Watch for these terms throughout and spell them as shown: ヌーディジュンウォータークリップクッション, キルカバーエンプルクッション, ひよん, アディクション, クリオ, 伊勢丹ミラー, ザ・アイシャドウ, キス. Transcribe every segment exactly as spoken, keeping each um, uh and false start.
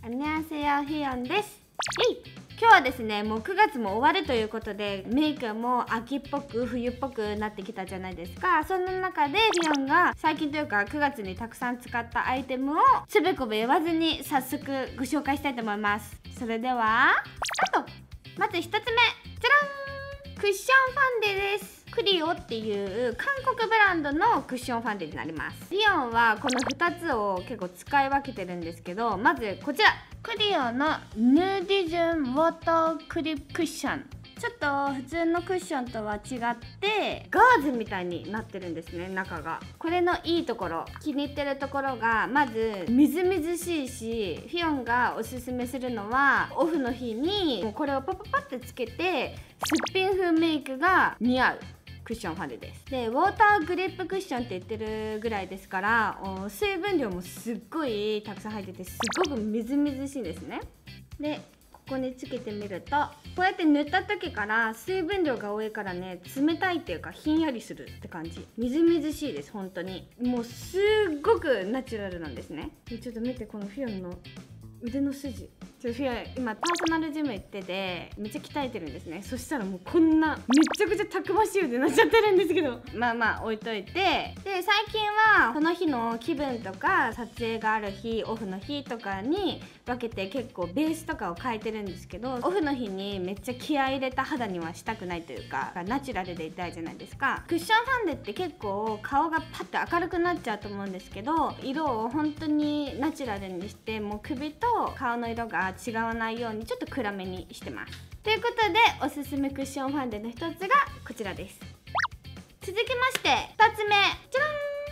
アニアセヨヒヨンです。今日はですね、もうくがつも終わるということで、メイクも秋っぽく冬っぽくなってきたじゃないですか。そんな中でヒヨンが最近というかくがつにたくさん使ったアイテムをつべこべ言わずに早速ご紹介したいと思います。それではスタート。まずひとつめ、じゃらーん、クッションファンデです。クリオっていう韓国ブランドのクッションファンデになります。ヒヨンはこのふたつを結構使い分けてるんですけど、まずこちらクリオのヌーディジュンウォータークリップクッション。ちょっと普通のクッションとは違ってガーゼみたいになってるんですね、中が。これのいいところ、気に入ってるところが、まずみずみずしいし、ヒヨンがおすすめするのはオフの日にこれをパパパってつけてすっぴん風メイクが似合うクッションファンデです。で、ウォーターグリップクッションって言ってるぐらいですから、水分量もすっごいたくさん入ってて、すごくみずみずしいんですね。で、ここにつけてみると、こうやって塗った時から水分量が多いからね、冷たいっていうかひんやりするって感じ。みずみずしいです、本当に。もうすっごくナチュラルなんですね。で、ちょっと見てこのヒヨンの腕の筋。ちょっとヒヨン今パーソナルジム行っててめっちゃ鍛えてるんですね。そしたらもうこんなめちゃくちゃたくましい腕になっちゃってるんですけど、まあまあ置いといて。で、最近はこの日の気分とか撮影がある日、オフの日とかに分けて結構ベースとかを変えてるんですけど、オフの日にめっちゃ気合い入れた肌にはしたくないというか、ナチュラルでいたいじゃないですか。クッションファンデって結構顔がパッと明るくなっちゃうと思うんですけど、色を本当にナチュラルにして、もう首と顔の色が違わないようにちょっと暗めにしてます。ということでおすすめクッションファンデのひとつがこちらです。続きましてふたつめ、じゃ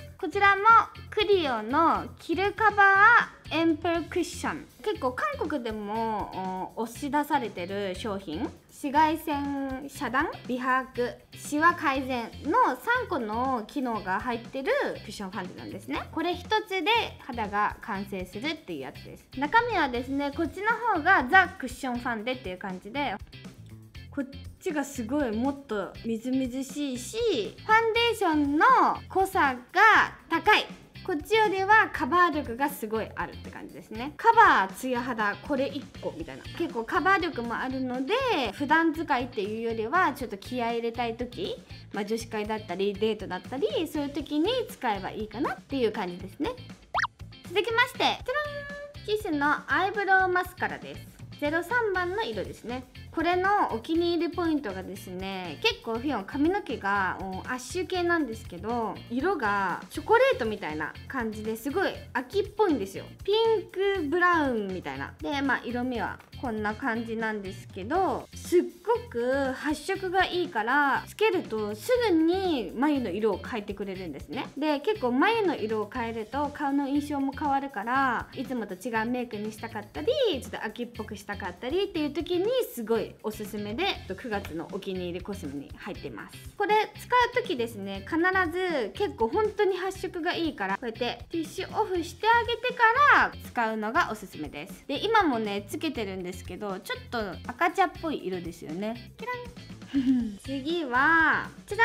らん、こちらもクリオのキルカバーエンプルクッション。結構韓国でも押し出されてる商品。紫外線遮断、美白、シワ改善のさんこの機能が入ってるクッションファンデなんですね。これひとつで肌が完成するっていうやつです。中身はですね、こっちの方がザ・クッションファンデっていう感じで、こっちがすごいもっとみずみずしいし、ファンデーションの濃さが高い。こっちよりはカバー力がすごいあるって感じですね。カバー、ツヤ肌、これいっこみたいな。結構カバー力もあるので、普段使いっていうよりはちょっと気合い入れたい時、まあ、女子会だったりデートだったりそういう時に使えばいいかなっていう感じですね。続きまして、じゃらん、キスのアイブロウマスカラです。ゼロさんばんの色ですね。これのお気に入りポイントがですね、結構ヒヨン髪の毛がアッシュ系なんですけど、色がチョコレートみたいな感じですごい秋っぽいんですよ。ピンクブラウンみたいな。で、まあ色味はこんな感じなんですけど、すっごく発色がいいからつけるとすぐに眉の色を変えてくれるんですね。で、結構眉の色を変えると顔の印象も変わるから、いつもと違うメイクにしたかったり、ちょっと秋っぽくしたかったりっていう時にすごいおすすめで、くがつのお気に入りコスメに入ってます。これ使う時ですね、必ず結構本当に発色がいいから、こうやってティッシュオフしてあげてから使うのがおすすめです。で、今もねつけてるんですけど、ちょっと赤茶っぽい色ですよね。キラン次はじゃ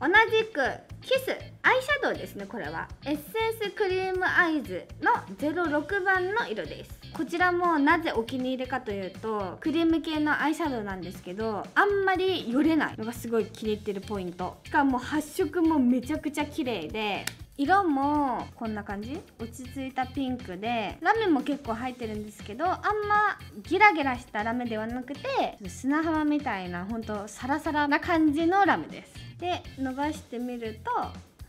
らん、同じくキスアイシャドウですね。これはエッセンスクリームアイズのゼロろくばんの色です。こちらもなぜお気に入りかというと、クリーム系のアイシャドウなんですけど、あんまりよれないのがすごい気に入ってるポイント。しかも発色もめちゃくちゃ綺麗で、色もこんな感じ、落ち着いたピンクで、ラメも結構入ってるんですけど、あんまギラギラしたラメではなくて、砂浜みたいなほんとサラサラな感じのラメです。で、伸ばしてみると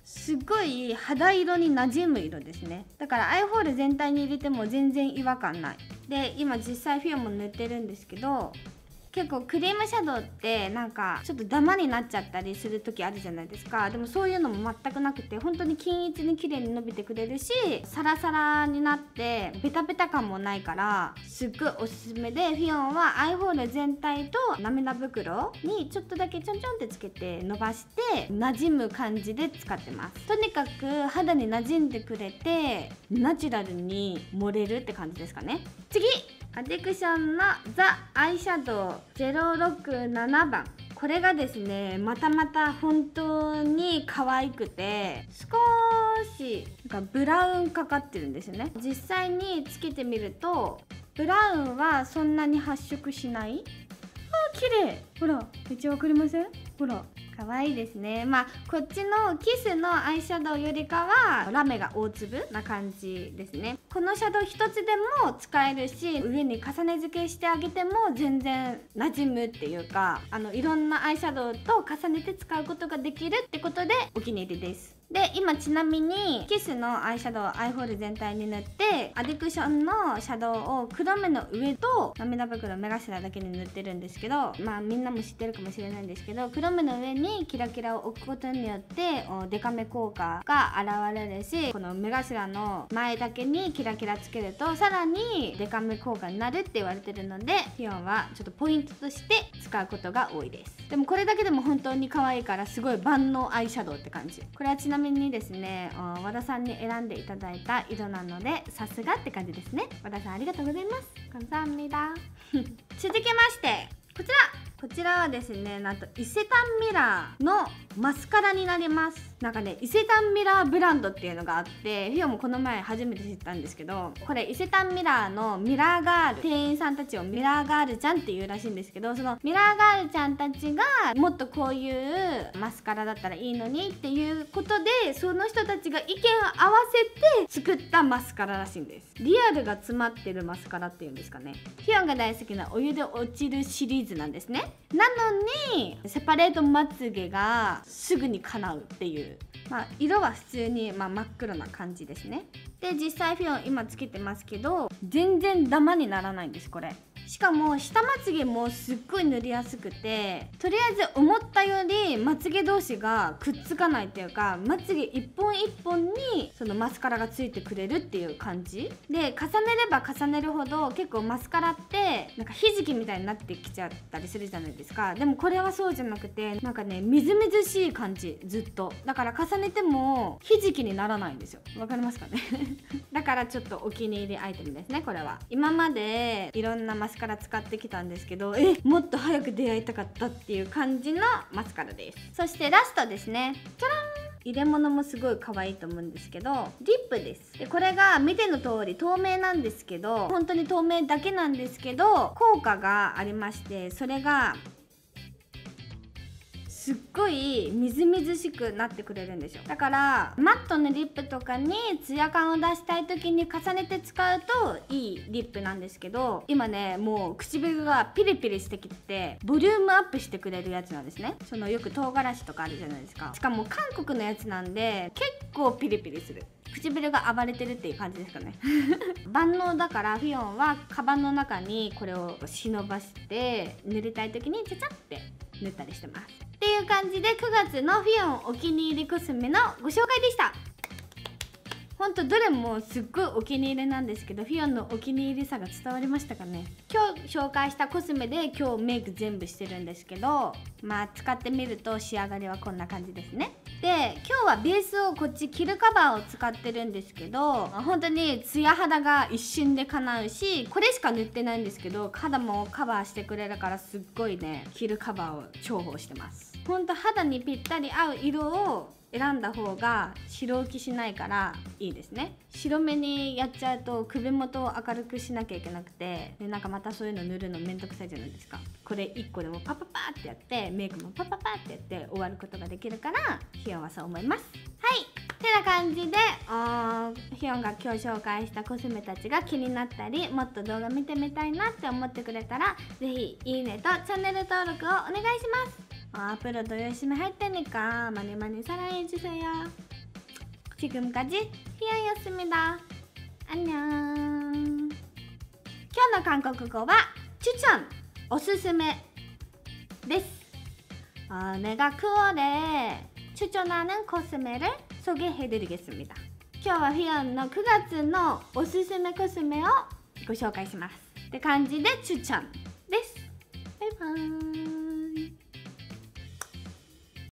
すごい肌色に馴染む色ですね。だからアイホール全体に入れても全然違和感ない。で、今実際ヒヨンも塗ってるんですけど、結構クリームシャドウってなんかちょっとダマになっちゃったりする時あるじゃないですか。でもそういうのも全くなくて、本当に均一に綺麗に伸びてくれるし、サラサラになってベタベタ感もないから、すっごいおすすめで、ヒヨンはアイホール全体と涙袋にちょっとだけちょんちょんってつけて伸ばして馴染む感じで使ってます。とにかく肌に馴染んでくれてナチュラルに盛れるって感じですかね。次、アディクションのザ・アイシャドウゼロろくななばん。これがですね、またまた本当に可愛くて、少しなんかブラウンかかってるんですよね。実際につけてみるとブラウンはそんなに発色しない。あー、綺麗。ほら、めっちゃわかりません？ほら、可愛いですね。まあこっちのキスのアイシャドウよりかはラメが大粒な感じですね。このシャドウ一つでも使えるし、上に重ね付けしてあげても全然馴染むっていうか、あのいろんなアイシャドウと重ねて使うことができるってことでお気に入りです。で、今ちなみにキスのアイシャドウをアイホール全体に塗って、アディクションのシャドウを黒目の上と涙袋、目頭だけに塗ってるんですけど、まあみんなも知ってるかもしれないんですけど、黒目の上にキラキラを置くことによってデカめ効果が現れるし、この目頭の前だけにキラキラつけるとさらにデカめ効果になるって言われてるので、ピオンはちょっとポイントとして使うことが多いです。でもこれだけでも本当に可愛いから、すごい万能アイシャドウって感じ。これはちなみにちなみにですね、和田さんに選んでいただいた色なので、さすがって感じですね。和田さんありがとうございます。感謝みだ。続きましてこちら、こちらはですね、なんと伊勢丹ミラーのマスカラになります。なんかね、伊勢丹ミラーブランドっていうのがあって、フィオもこの前初めて知ったんですけど、これ伊勢丹ミラーのミラーガール、店員さんたちをミラーガールちゃんっていうらしいんですけど、そのミラーガールちゃんたちがもっとこういうマスカラだったらいいのにっていうことで、その人たちが意見を合わせて作ったマスカラらしいんです。リアルが詰まってるマスカラっていうんですかね。フィオが大好きなお湯で落ちるシリーズなんですね。なのにセパレートまつげがすぐに叶うっていう、まあ、色は普通に、まあ、真っ黒な感じですね。で、実際フィオン今つけてますけど、全然ダマにならないんです、これ。しかも下まつげもすっごい塗りやすくて、とりあえず思ったよりまつげ同士がくっつかないっていうか、まつげ一本一本にそのマスカラがついてくれるっていう感じで、重ねれば重ねるほど結構マスカラってなんかひじきみたいになってきちゃったりするじゃないですか。でもこれはそうじゃなくて、なんかね、みずみずしい感じ、ずっと。だから重ねてもひじきにならないんですよ。わかりますかねだからちょっとお気に入りアイテムですね、これは。今までいろんなマスカラから使ってきたんですけど、えもっと早く出会いたかったっていう感じのマスカラです。そしてラストですね、じゃらん。入れ物もすごい可愛いと思うんですけど、リップです。でこれが見ての通り透明なんですけど、本当に透明だけなんですけど、効果がありまして、それがすっごいみずみずしくなってくれるんですよ。だからマットのリップとかにツヤ感を出したい時に重ねて使うといいリップなんですけど、今ね、もう唇がピリピリしてきてボリュームアップしてくれるやつなんですね。そのよく唐辛子とかあるじゃないですか。しかも韓国のやつなんで結構ピリピリする。唇が暴れてるっていう感じですかね万能だから、フィオンはカバンの中にこれを忍ばして塗りたい時にちゃちゃって塗ったりしてます。っていう感じでくがつのフィオンお気に入りコスメのご紹介でした。ほんとどれもすっごいお気に入りなんですけど、フィオンのお気に入りさが伝わりましたかね。今日紹介したコスメで今日メイク全部してるんですけど、まあ使ってみると仕上がりはこんな感じですね。で、今日はベースをこっちキルカバーを使ってるんですけど、本当にツヤ肌が一瞬で叶うし、これしか塗ってないんですけど肌もカバーしてくれるから、すっごいね、キルカバーを重宝してます。本当肌にぴったり合う色を選んだ方が白浮きしないからいいですね。白目にやっちゃうと首元を明るくしなきゃいけなくて、でなんかまたそういうの塗るのめんどくさいじゃないですか。これいっこでもパパパーってやって、メイクもパパパーってやって終わることができるから、フィオンはそう思います。はい、てな感じでフィオンが今日紹介したコスメたちが気になったり、もっと動画見てみたいなって思ってくれたら、是非いいねとチャンネル登録をお願いします。 앞으로도 열심히 할 테니까 많이 많이 사랑해주세요. 지금까지 히어였습니다. 안녕. 今日の韓国語は추천! おすすめです。어, 내가 구월에 추천하는 코스메를 소개해드리겠습니다. 今日は 히어의 くがつの おすすめ 코스메를 ご紹介しますって感じで추천です。バイバイ。